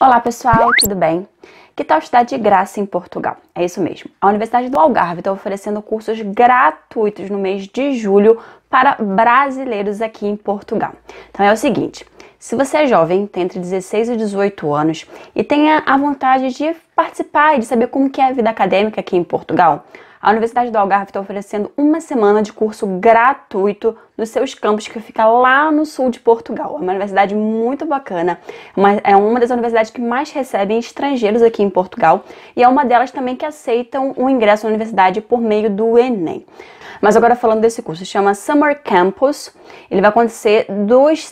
Olá pessoal, tudo bem? Que tal estudar de graça em Portugal? É isso mesmo, a Universidade do Algarve está oferecendo cursos gratuitos no mês de julho para brasileiros aqui em Portugal. Então é o seguinte, se você é jovem, tem entre 16 e 18 anos e tem a vontade de participar e de saber como que é a vida acadêmica aqui em Portugal, a Universidade do Algarve está oferecendo uma semana de curso gratuito nos seus campos, que fica lá no sul de Portugal. É uma universidade muito bacana, é uma das universidades que mais recebem estrangeiros aqui em Portugal e é uma delas também que aceitam o ingresso na universidade por meio do Enem. Mas agora falando desse curso, chama Summer Campus, ele vai acontecer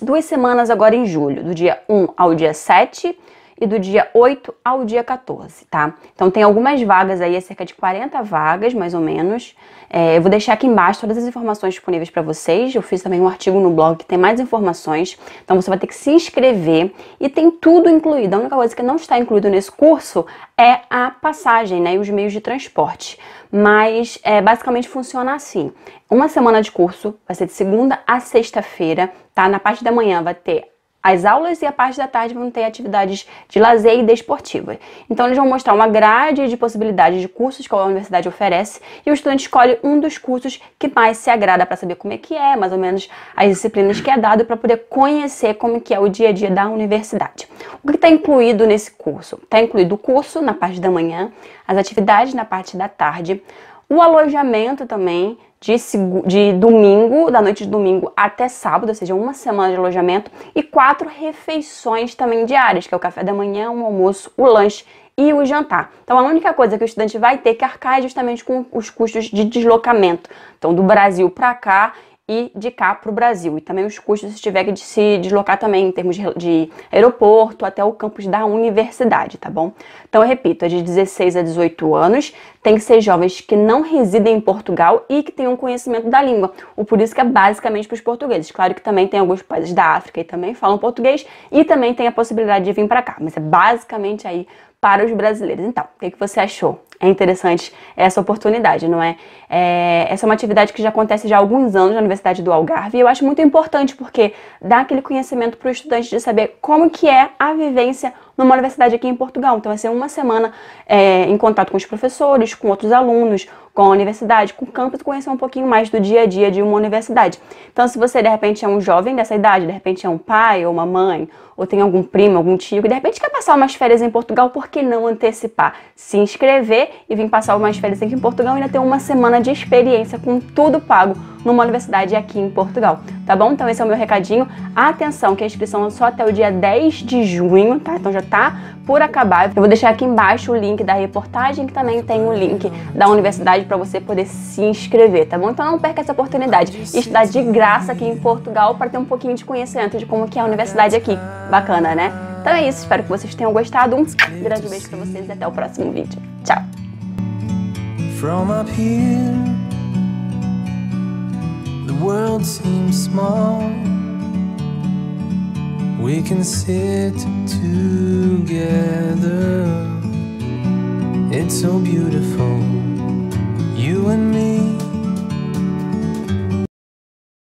duas semanas agora em julho, do dia 1 ao dia 7, e do dia 8 ao dia 14, tá? Então tem algumas vagas aí, cerca de 40 vagas, mais ou menos. Eu vou deixar aqui embaixo todas as informações disponíveis para vocês. Eu fiz também um artigo no blog que tem mais informações. Então você vai ter que se inscrever e tem tudo incluído. A única coisa que não está incluído nesse curso é a passagem, né? E os meios de transporte. Mas basicamente funciona assim. Uma semana de curso, vai ser de segunda a sexta-feira, tá? Na parte da manhã vai ter as aulas e a parte da tarde vão ter atividades de lazer e desportivas. Então eles vão mostrar uma grade de possibilidades de cursos que a universidade oferece e o estudante escolhe um dos cursos que mais se agrada para saber como é que é, mais ou menos as disciplinas que é dado, para poder conhecer como que é o dia a dia da universidade. O que está incluído nesse curso? Está incluído o curso na parte da manhã, as atividades na parte da tarde, o alojamento também, de domingo, da noite de domingo até sábado, ou seja, uma semana de alojamento, e 4 refeições também diárias, que é o café da manhã, o almoço, o lanche e o jantar. Então a única coisa que o estudante vai ter que arcar é justamente com os custos de deslocamento, então do Brasil para cá e de cá para o Brasil, e também os custos se tiver que se deslocar também em termos de aeroporto até o campus da universidade, tá bom? Então eu repito, é de 16 a 18 anos, tem que ser jovens que não residem em Portugal e que tenham conhecimento da língua, por isso que é basicamente para os portugueses. Claro que também tem alguns países da África e também falam português e também tem a possibilidade de vir para cá, mas é basicamente aí para os brasileiros. Então, o que você achou? É interessante essa oportunidade, não é? Essa é uma atividade que já acontece já há alguns anos na Universidade do Algarve e eu acho muito importante porque dá aquele conhecimento para o estudante de saber como que é a vivência numa universidade aqui em Portugal. Então vai ser uma semana em contato com os professores, com outros alunos, com a universidade, com o campus, conhecer um pouquinho mais do dia a dia de uma universidade. Então se você de repente é um jovem dessa idade, de repente é um pai ou uma mãe, ou tem algum primo, algum tio, que de repente quer passar umas férias em Portugal, por que não antecipar? Se inscrever e vir passar umas férias aqui em Portugal e ainda ter uma semana de experiência com tudo pago numa universidade aqui em Portugal, tá bom? Então esse é o meu recadinho. Atenção que a inscrição é só até o dia 10 de junho, tá? Então já tá por acabar. Eu vou deixar aqui embaixo o link da reportagem, que também tem o link da universidade para você poder se inscrever, tá bom? Então não perca essa oportunidade. Estudar de graça aqui em Portugal para ter um pouquinho de conhecimento de como que é a universidade aqui. Bacana, né? Então é isso, espero que vocês tenham gostado. Um grande beijo para vocês e até o próximo vídeo. Tchau! From up here, the world seems small. We can sit together. It's so beautiful, you and me.